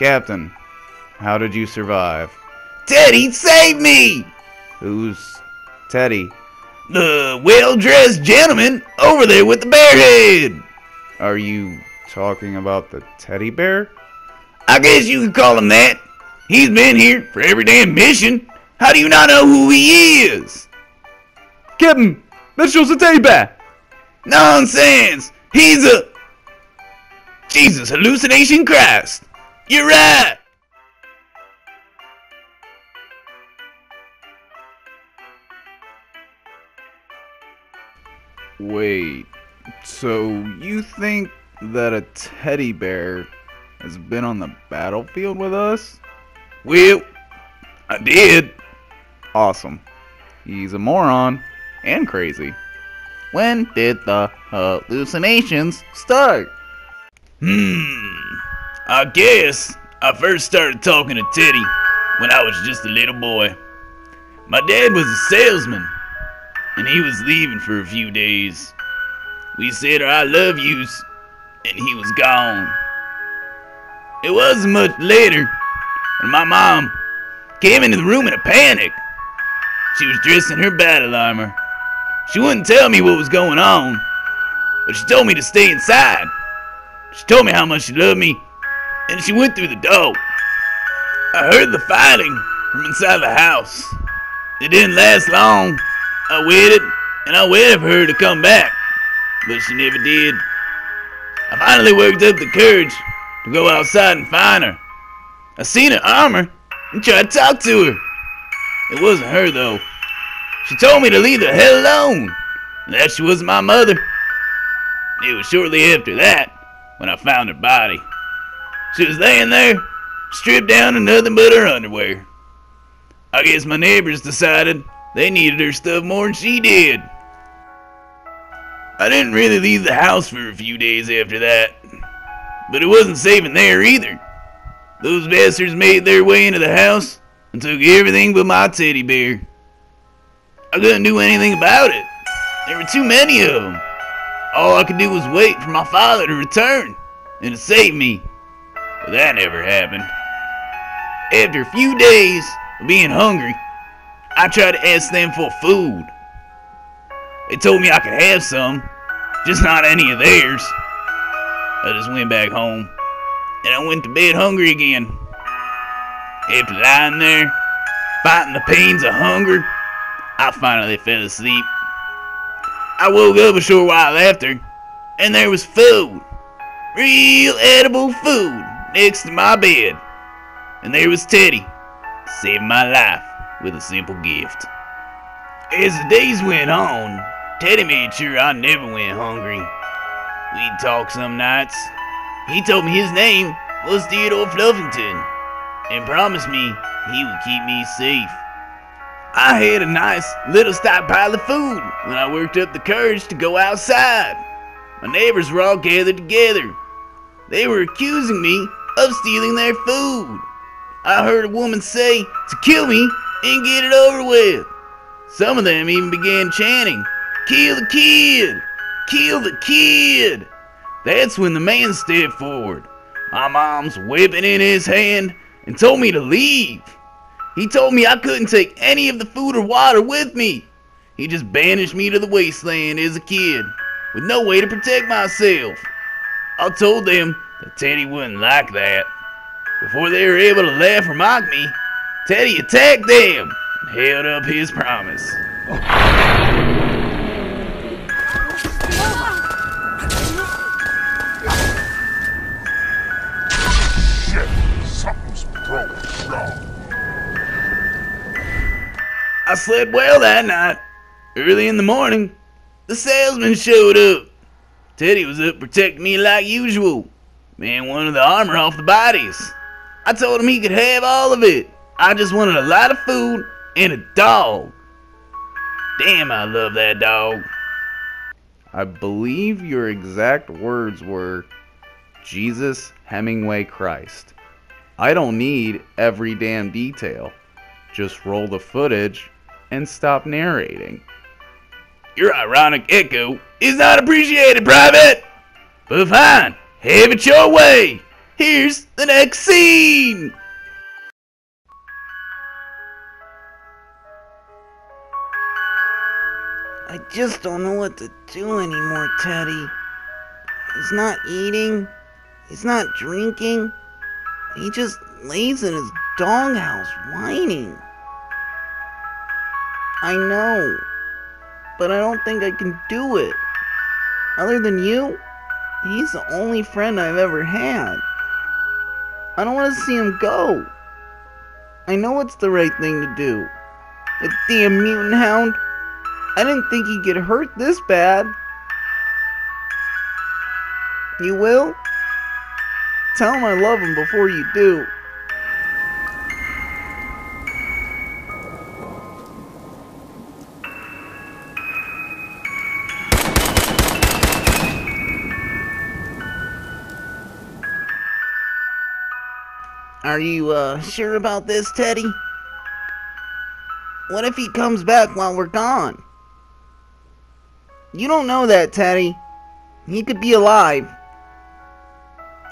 Captain, how did you survive? Teddy saved me! Who's Teddy? The well-dressed gentleman over there with the bear head! Are you talking about the teddy bear? I guess you could call him that. He's been here for every damn mission. How do you not know who he is? Captain, that show's a teddy bear! Nonsense! He's a... Jesus, hallucination Christ! You're right! Wait, so you think that a teddy bear has been on the battlefield with us? Well, I did. Awesome. He's a moron and crazy. When did the hallucinations start? I guess I first started talking to Teddy when I was just a little boy. My dad was a salesman, and he was leaving for a few days. We said our I love yous, and he was gone. It wasn't much later, and my mom came into the room in a panic. She was dressed in her battle armor. She wouldn't tell me what was going on, but she told me to stay inside. She told me how much she loved me, and she went through the door. I heard the fighting from inside the house. It didn't last long. I waited, and I waited for her to come back, but she never did. I finally worked up the courage to go outside and find her. I seen her armor and tried to talk to her. It wasn't her, though. She told me to leave the hell alone, and that she wasn't my mother. It was shortly after that when I found her body. She was laying there, stripped down to nothing but her underwear. I guess my neighbors decided they needed her stuff more than she did. I didn't really leave the house for a few days after that, but it wasn't safe in there either. Those bastards made their way into the house and took everything but my teddy bear. I couldn't do anything about it. There were too many of them. All I could do was wait for my father to return and to save me. But that never happened. After a few days of being hungry, I tried to ask them for food. They told me I could have some, just not any of theirs. I just went back home, and I went to bed hungry again. After lying there, fighting the pains of hunger, I finally fell asleep. I woke up a short while after, and there was food, real edible food, next to my bed. And there was Teddy, saving my life with a simple gift. As the days went on, Teddy made sure I never went hungry. We'd talk some nights. He told me his name was Theodore Fluffington, and promised me he would keep me safe. I had a nice little stockpile of food when I worked up the courage to go outside. My neighbors were all gathered together. They were accusing me of stealing their food. I heard a woman say to kill me and get it over with. Some of them even began chanting, "Kill the kid! Kill the kid!" That's when the man stepped forward. My mom's whipping in his hand and told me to leave. He told me I couldn't take any of the food or water with me. He just banished me to the wasteland as a kid, with no way to protect myself. I told them that Teddy wouldn't like that. Before they were able to laugh or mock me, Teddy attacked them and held up his promise. Shit, something's broken wrong. I slept well that night. Early in the morning, the salesman showed up. Teddy was up protecting me like usual. Man wanted the armor off the bodies. I told him he could have all of it. I just wanted a lot of food and a dog. Damn, I love that dog. I believe your exact words were, Jesus Hemingway Christ. I don't need every damn detail. Just roll the footage and stop narrating. Your ironic echo is not appreciated, Private. But fine, have it your way. Here's the next scene! I just don't know what to do anymore, Teddy. He's not eating. He's not drinking. He just lays in his doghouse whining. I know, but I don't think I can do it. Other than you, he's the only friend I've ever had. I don't want to see him go. I know it's the right thing to do. The damn mutant hound. I didn't think he'd get hurt this bad. You will? Tell him I love him before you do. Are you, sure about this, Teddy? What if he comes back while we're gone? You don't know that, Teddy. He could be alive.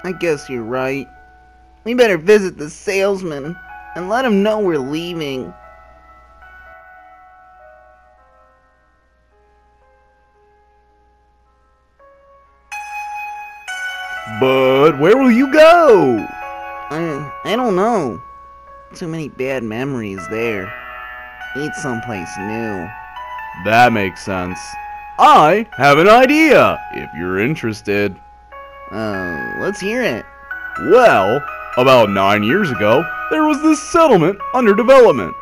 I guess you're right. We better visit the salesman and let him know we're leaving. But where will you go? I don't know. Too many bad memories there. Eat someplace new. That makes sense. I have an idea, if you're interested. Let's hear it. Well, about 9 years ago, there was this settlement under development.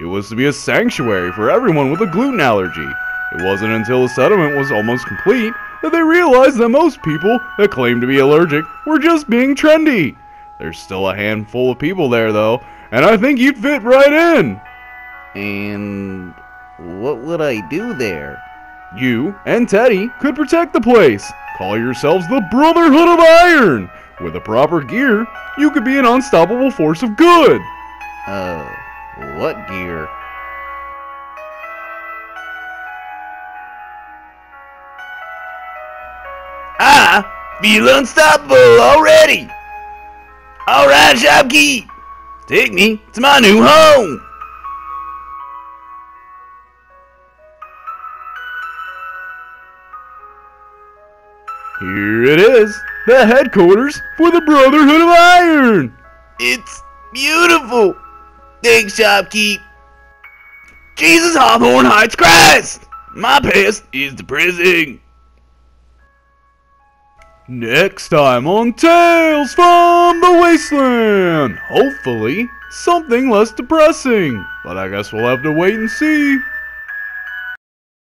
It was to be a sanctuary for everyone with a gluten allergy. It wasn't until the settlement was almost complete that they realized that most people that claimed to be allergic were just being trendy. There's still a handful of people there, though, and I think you'd fit right in. And what would I do there? You and Teddy could protect the place. Call yourselves the Brotherhood of Iron. With the proper gear, you could be an unstoppable force of good. What gear? I feel unstoppable already. All right, shopkeep, take me to my new home. Here it is, the headquarters for the Brotherhood of Iron. It's beautiful. Thanks, shopkeep. Jesus, Hawthorne Heights, Christ! My past is depressing. Next time on Tales from the Wasteland. Hopefully, something less depressing. But I guess we'll have to wait and see.